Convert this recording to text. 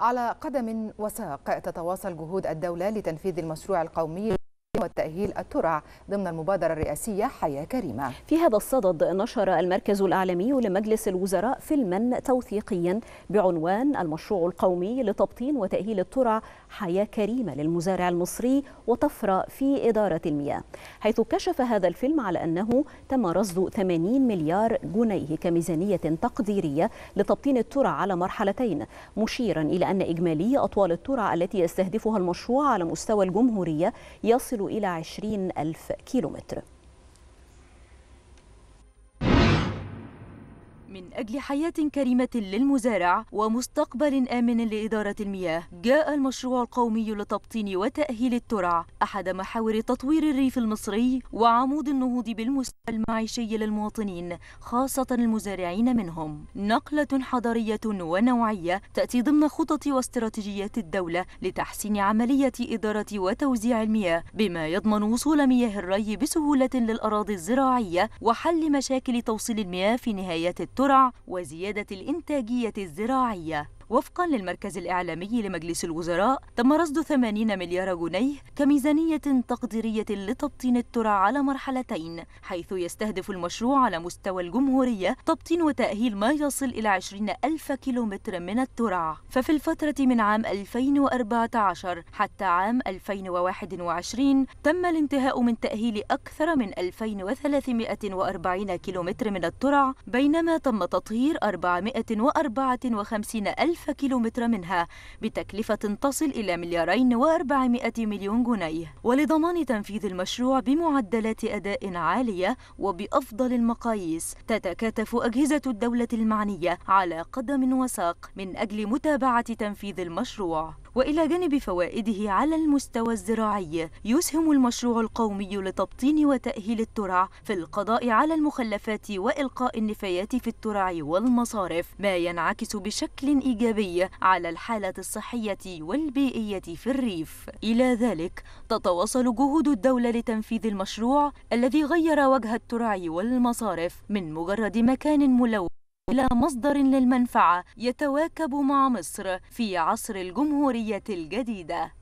على قدم وساق تتواصل جهود الدولة لتنفيذ المشروع القومي وتأهيل الترع ضمن المبادرة الرئاسية حياة كريمة. في هذا الصدد نشر المركز الأعلامي لمجلس الوزراء فيلما توثيقيا بعنوان المشروع القومي لتبطين وتأهيل الترع حياة كريمة للمزارع المصري وطفرة في إدارة المياه، حيث كشف هذا الفيلم على أنه تم رصد 80 مليار جنيه كميزانية تقديرية لتبطين الترع على مرحلتين، مشيرا إلى أن إجمالي أطوال الترع التي يستهدفها المشروع على مستوى الجمهورية يصل إلى 20,000 كيلومتر. من أجل حياة كريمة للمزارع ومستقبل آمن لإدارة المياه، جاء المشروع القومي لتبطين وتأهيل الترع أحد محاور تطوير الريف المصري وعمود النهوض بالمستوى المعيشي للمواطنين، خاصة المزارعين منهم. نقلة حضارية ونوعية تأتي ضمن خطط واستراتيجيات الدولة لتحسين عملية إدارة وتوزيع المياه، بما يضمن وصول مياه الري بسهولة للأراضي الزراعية وحل مشاكل توصيل المياه في نهاية وزيادة الإنتاجية الزراعية. وفقا للمركز الإعلامي لمجلس الوزراء، تم رصد 80 مليار جنيه كميزانية تقديرية لتبطين الترع على مرحلتين، حيث يستهدف المشروع على مستوى الجمهورية تبطين وتأهيل ما يصل إلى 20,000 كيلومتر من الترع. ففي الفترة من عام 2014 حتى عام 2021 تم الانتهاء من تأهيل أكثر من 2340 كيلومتر من الترع، بينما تم تطهير 454,000 كيلومتر منها بتكلفة تصل إلى 2,400,000,000 جنيه. ولضمان تنفيذ المشروع بمعدلات أداء عالية وبأفضل المقاييس، تتكاتف أجهزة الدولة المعنية على قدم وساق من أجل متابعة تنفيذ المشروع. وإلى جانب فوائده على المستوى الزراعي، يسهم المشروع القومي لتبطين وتأهيل الترع في القضاء على المخلفات وإلقاء النفايات في الترع والمصارف، ما ينعكس بشكل إيجابي على الحالة الصحية والبيئية في الريف. إلى ذلك تتواصل جهود الدولة لتنفيذ المشروع الذي غير وجه الترع والمصارف من مجرد مكان ملون إلى مصدر للمنفعة يتواكب مع مصر في عصر الجمهورية الجديدة.